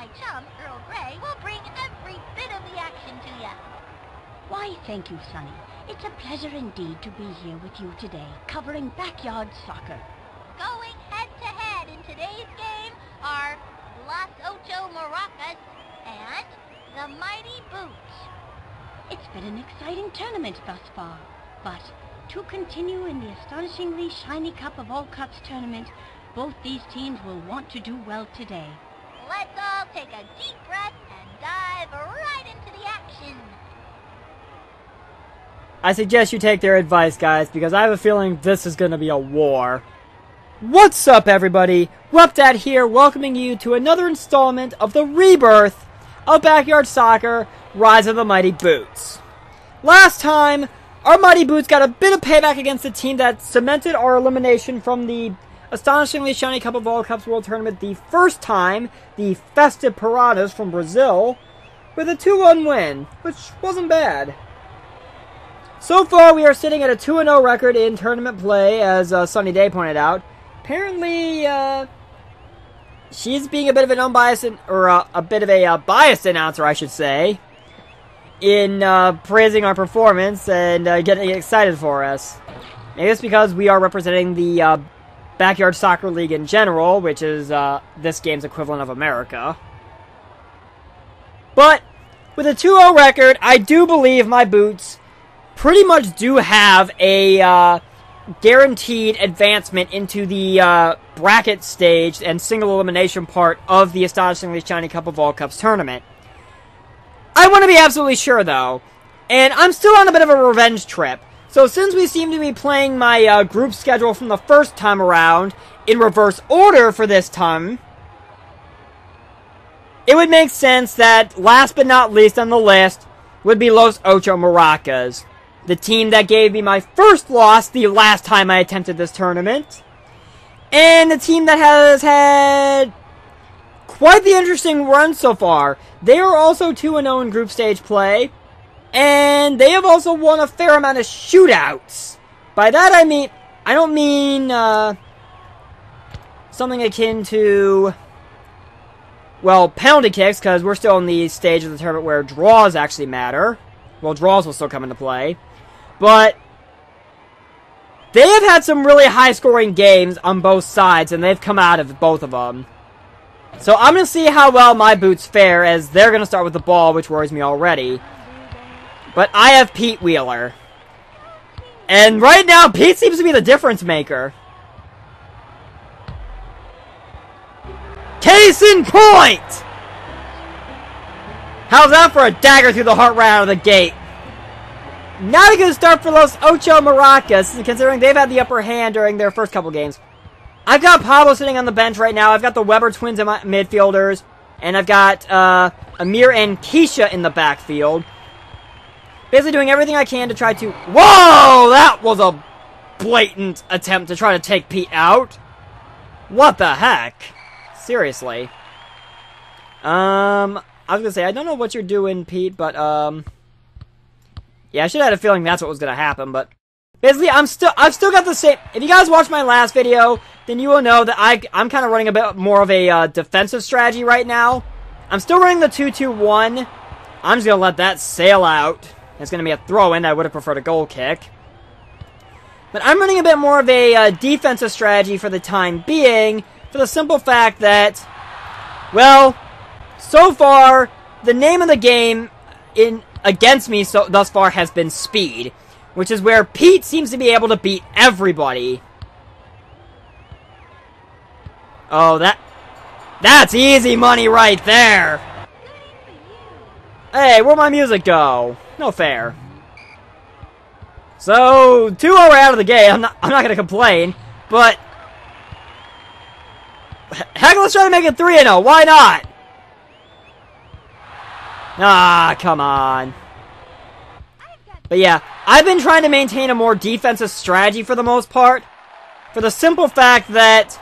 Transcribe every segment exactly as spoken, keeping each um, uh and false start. my chum, Earl Grey, will bring every bit of the action to you. Why, thank you, Sonny. It's a pleasure indeed to be here with you today, covering backyard soccer. Going head-to-head in today's game are Los Ocho Maracas and the Mighty Boots. It's been an exciting tournament thus far, but to continue in the Astonishingly Shiny Cup of All Cups tournament, both these teams will want to do well today. Let's all take a deep breath and dive right into the action. I suggest you take their advice, guys, because I have a feeling this is going to be a war. What's up, everybody? RuppDat here, welcoming you to another installment of the rebirth of Backyard Soccer, Rise of the Mighty Boots. Last time, our Mighty Boots got a bit of payback against the team that cemented our elimination from the Astonishingly Shiny Cup of All Cups World Tournament the first time, the Festive Piranhas from Brazil, with a two one win, which wasn't bad. So far, we are sitting at a two and oh record in tournament play, as uh, Sunny Day pointed out. Apparently, uh, she's being a bit of an unbiased, or uh, a bit of a uh, biased announcer, I should say, in uh, praising our performance and uh, getting excited for us. Maybe it's because we are representing the uh, Backyard Soccer League in general, which is uh, this game's equivalent of America. But with a two oh record, I do believe my boots pretty much do have a uh, guaranteed advancement into the uh, bracket stage and single elimination part of the Astonishingly Shiny Cup of All Cups tournament. I want to be absolutely sure, though, and I'm still on a bit of a revenge trip. So since we seem to be playing my uh, group schedule from the first time around in reverse order for this time, it would make sense that last but not least on the list would be Los Ocho Maracas, the team that gave me my first loss the last time I attempted this tournament, and the team that has had quite the interesting run so far. They are also two and oh in group stage play, and they have also won a fair amount of shootouts. By that I mean, I don't mean uh, something akin to, well, penalty kicks, because we're still in the stage of the tournament where draws actually matter. Well, draws will still come into play. But they have had some really high-scoring games on both sides, and they've come out of both of them. So I'm going to see how well my boots fare, as they're going to start with the ball, which worries me already. But I have Pete Wheeler. And right now, Pete seems to be the difference maker. Case in point! How's that for a dagger through the heart right out of the gate? Not a good start for Los Ocho Maracas, considering they've had the upper hand during their first couple games. I've got Pablo sitting on the bench right now. I've got the Weber twins in my midfielders. And I've got uh, Amir and Keisha in the backfield. Basically doing everything I can to try to... Whoa! That was a blatant attempt to try to take Pete out. What the heck? Seriously. Um, I was going to say, I don't know what you're doing, Pete, but... um, yeah, I should have had a feeling that's what was going to happen, but... basically, I'm still, I've still got the same... If you guys watched my last video, then you will know that I, I'm kind of running a bit more of a uh, defensive strategy right now. I'm still running the two two one. I'm just going to let that sail out. It's going to be a throw-in. I would have preferred a goal kick. But I'm running a bit more of a uh, defensive strategy for the time being, for the simple fact that, well, so far, the name of the game in against me so thus far has been speed, which is where Pete seems to be able to beat everybody. Oh, that that's easy money right there. Hey, where'd my music go? No fair. So, two oh out of the gate. I'm not, I'm not going to complain, but... heck, let's try to make it three and oh. Why not? Ah, come on. But yeah, I've been trying to maintain a more defensive strategy for the most part, for the simple fact that,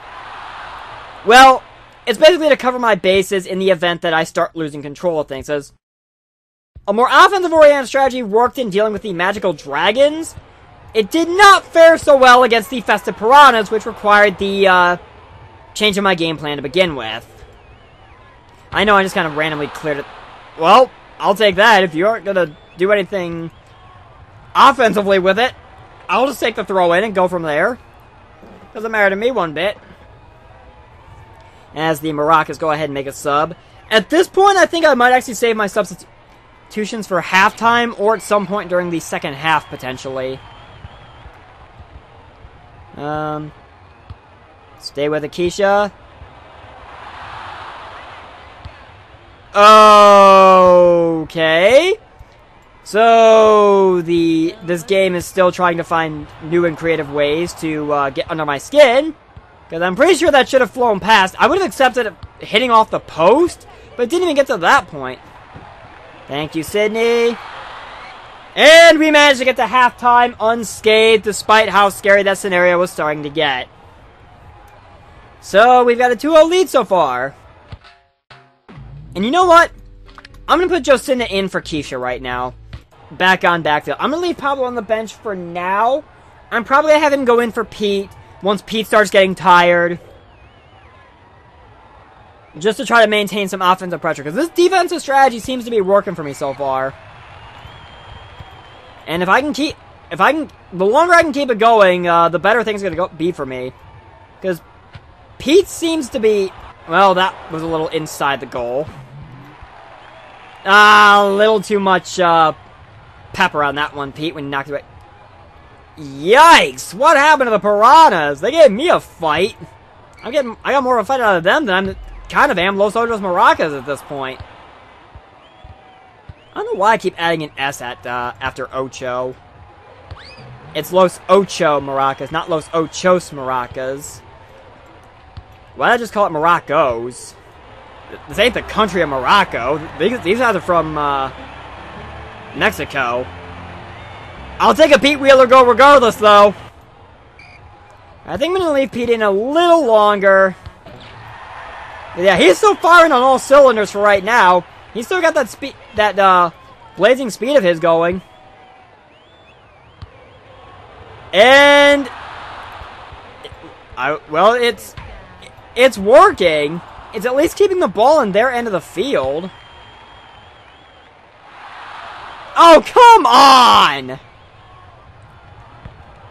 well, it's basically to cover my bases in the event that I start losing control of things, as... a more offensive-oriented strategy worked in dealing with the Magical Dragons. It did not fare so well against the Festive Piranhas, which required the uh, change in my game plan to begin with. I know I just kind of randomly cleared it. Well, I'll take that. If you aren't going to do anything offensively with it, I'll just take the throw in and go from there. Doesn't matter to me one bit. As the Maracas go ahead and make a sub. At this point, I think I might actually save my substitutions for halftime or at some point during the second half, potentially. Um, stay with Keisha. Okay. So, the this game is still trying to find new and creative ways to uh, get under my skin. Because I'm pretty sure that should have flown past. I would have accepted it hitting off the post, but it didn't even get to that point. Thank you, Sydney. And we managed to get to halftime unscathed, despite how scary that scenario was starting to get. So, we've got a two oh lead so far. And you know what? I'm going to put Jocinda in for Keisha right now. Back on backfield. I'm going to leave Pablo on the bench for now. I'm probably going to have him go in for Pete once Pete starts getting tired. Just to try to maintain some offensive pressure. Because this defensive strategy seems to be working for me so far. And if I can keep... if I can, the longer I can keep it going, uh, the better things are going to be for me. Because Pete seems to be... well, that was a little inside the goal. Ah, a little too much uh, pepper on that one, Pete, when you knocked it away. Yikes! What happened to the Piranhas? They gave me a fight. I'm getting, I got more of a fight out of them than I'm kind of am Los Ocho Maracas at this point. I don't know why I keep adding an S at uh, after Ocho. It's Los Ocho Maracas, not Los Ochos Maracas. Why not just call it Maracos? This ain't the country of Morocco. These, these guys are from uh, Mexico. I'll take a Pete Wheeler goal regardless, though. I think I'm going to leave Pete in a little longer. But yeah, he's still firing on all cylinders for right now. He's still got that speed, that uh, blazing speed of his going. And I well, it's it's working. It's at least keeping the ball in their end of the field. Oh, come on!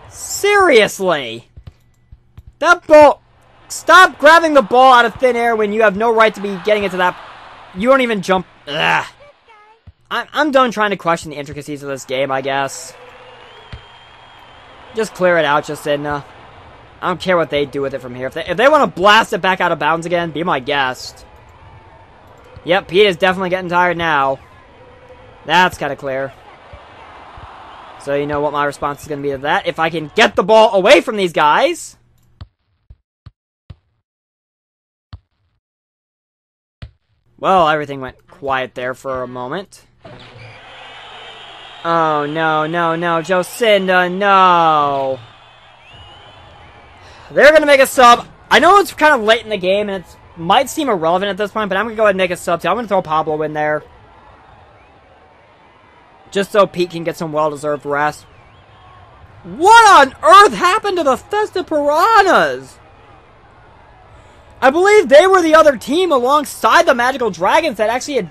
Seriously! That ball... stop grabbing the ball out of thin air when you have no right to be getting it to that... you don't even jump... ugh. I'm, I'm done trying to question the intricacies of this game, I guess. Just clear it out, Jacinda. I don't care what they do with it from here. If they, if they want to blast it back out of bounds again, be my guest. Yep, Pete is definitely getting tired now. That's kind of clear. So you know what my response is going to be to that. If I can get the ball away from these guys. Well, everything went quiet there for a moment. Oh, no, no, no. Jocinda, no. They're going to make a sub. I know it's kind of late in the game, and it might seem irrelevant at this point, but I'm going to go ahead and make a sub, too. I'm going to throw Pablo in there. Just so Pete can get some well-deserved rest. What on earth happened to the Festive Piranhas? I believe they were the other team alongside the Magical Dragons that actually had...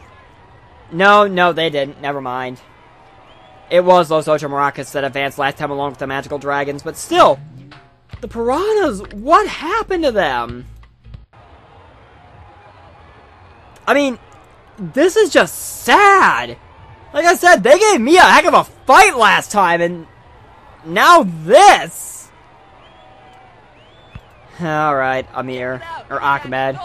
No, no, they didn't. Never mind. It was Los Ocho Maracas that advanced last time along with the Magical Dragons, but still... the Piranhas, what happened to them? I mean, this is just sad. Like I said, they gave me a heck of a fight last time, and now this. Alright, Amir, or Ahmed.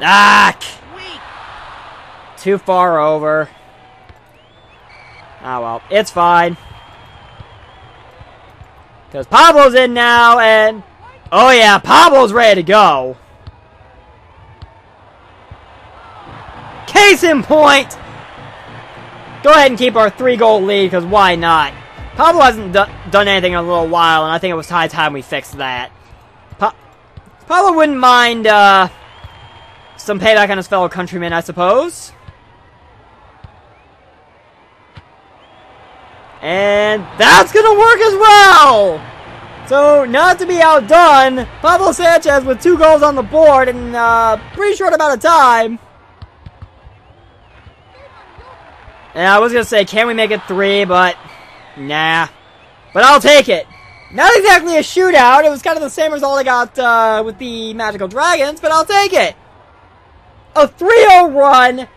Ah! Too far over. Ah, well, it's fine. Because Pablo's in now, and... oh, yeah, Pablo's ready to go. Case in point! Go ahead and keep our three-goal lead, because why not? Pablo hasn't do done anything in a little while, and I think it was high time we fixed that. Pa Pablo wouldn't mind uh, some payback on his fellow countrymen, I suppose. And that's going to work as well! So, not to be outdone, Pablo Sanchez with two goals on the board in uh, pretty short amount of time. And I was going to say, can we make it three, but nah. But I'll take it. Not exactly a shootout. It was kind of the same result I got uh, with the Magical Dragons, but I'll take it. A three oh run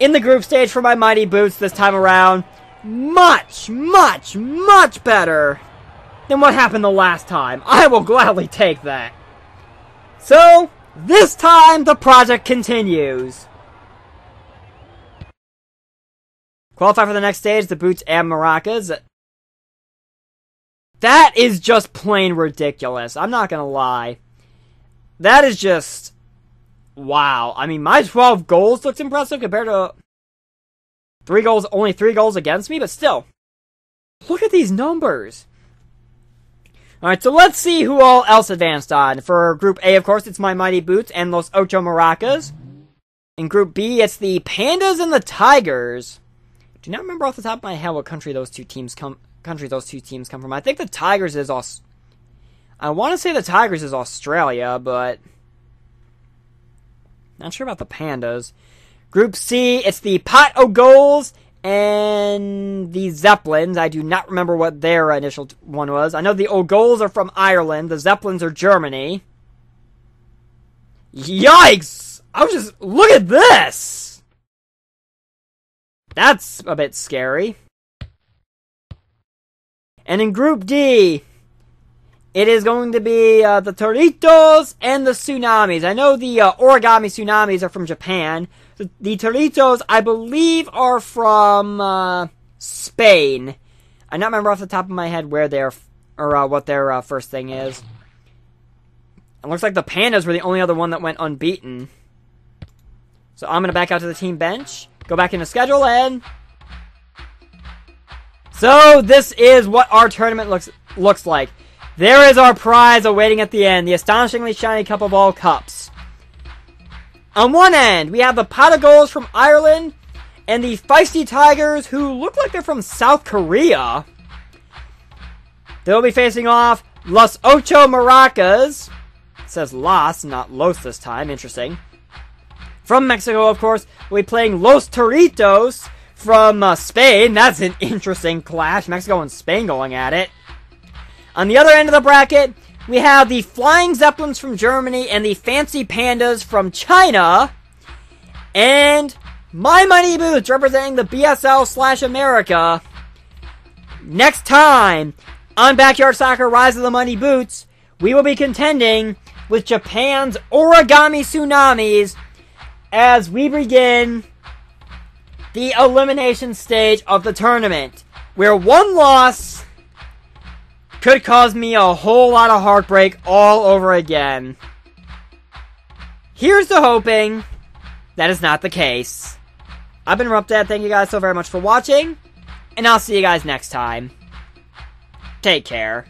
in the group stage for my Mighty Boots this time around. Much, much, much better than what happened the last time. I will gladly take that. So, this time the project continues. Qualify for the next stage, the Boots and Maracas. That is just plain ridiculous. I'm not gonna lie. That is just... wow. I mean, my twelve goals looks impressive compared to... Three goals, only three goals against me, but still. Look at these numbers. Alright, so let's see who all else advanced on. For Group A, of course, it's my Mighty Boots and Los Ocho Maracas. In Group B, it's the Pandas and the Tigers. Do not remember off the top of my head what country those two teams come. Country those two teams come from. I think the Tigers is Aus. I want to say the Tigers is Australia, but not sure about the Pandas. Group C, it's the Pot O' Goals and the Zeppelins. I do not remember what their initial one was. I know the O' Goals are from Ireland. The Zeppelins are Germany. Yikes! I was just look at this. That's a bit scary. And in Group D, it is going to be uh, the Toritos and the Tsunamis. I know the uh, Origami Tsunamis are from Japan. The, the Toritos, I believe, are from uh, Spain. I don't remember off the top of my head where they're or uh, what their uh, first thing is. It looks like the Pandas were the only other one that went unbeaten. So I'm going to back out to the team bench. Go back into schedule and... so this is what our tournament looks looks like. There is our prize awaiting at the end. The Astonishingly Shiny Cup of All Cups. On one end, we have the Pot O' Goals from Ireland. And the Feisty Tigers, who look like they're from South Korea. They'll be facing off Los Ocho Maracas. It says Los, not Los this time. Interesting. From Mexico, of course, we'll be playing Los Toritos from uh, Spain. That's an interesting clash. Mexico and Spain going at it. On the other end of the bracket, we have the Flying Zeppelins from Germany and the Fancy Pandas from China. And my Mighty Boots representing the B S L slash America. Next time on Backyard Soccer Rise of the Mighty Boots, we will be contending with Japan's Origami Tsunamis as we begin the elimination stage of the tournament, where one loss could cause me a whole lot of heartbreak all over again. Here's to hoping that is not the case. I've been RuppDat. Thank you guys so very much for watching, and I'll see you guys next time. Take care.